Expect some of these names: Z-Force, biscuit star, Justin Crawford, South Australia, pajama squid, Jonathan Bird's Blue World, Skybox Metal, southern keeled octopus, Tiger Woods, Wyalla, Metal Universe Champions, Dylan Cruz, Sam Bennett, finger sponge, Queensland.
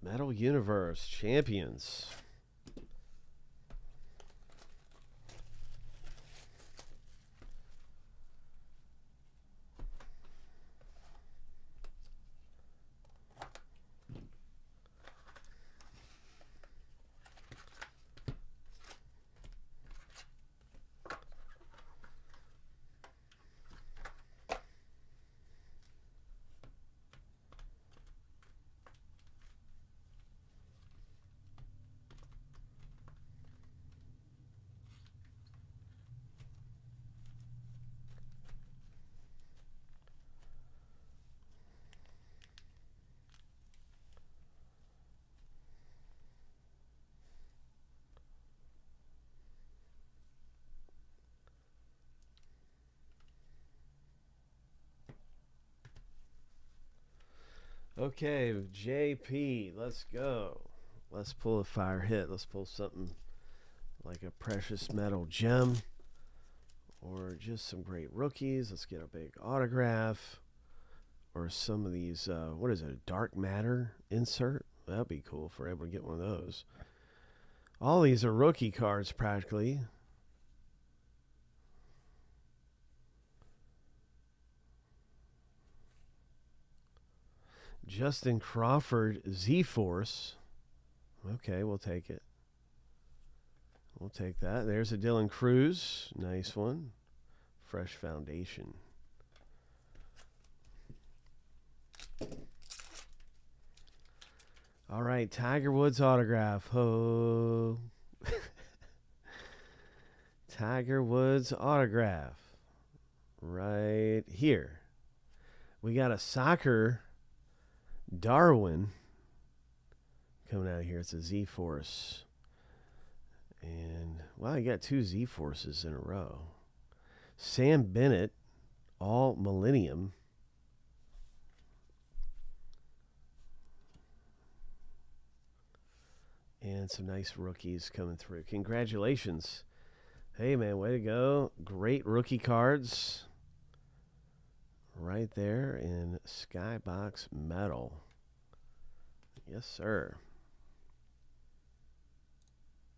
Metal Universe Champions. Okay, JP, let's go. Let's pull a fire hit. Let's pull something like a precious metal gem or just some great rookies. Let's get a big autograph or some of these, what is it, a dark matter insert? That'd be cool for everyone to get one of those. All these are rookie cards practically. Justin Crawford, Z-Force. Okay, we'll take it. We'll take that. There's a Dylan Cruz. Nice one. Fresh foundation. All right, Tiger Woods autograph. Ho. Tiger Woods autograph. Right here. We got a soccer Darwin coming out of here. It's a Z-Force. And, wow, you got two Z-Forces in a row. Sam Bennett, all Millennium. And some nice rookies coming through. Congratulations. Hey, man, way to go. Great rookie cards. Right there in Skybox Metal. Yes, sir.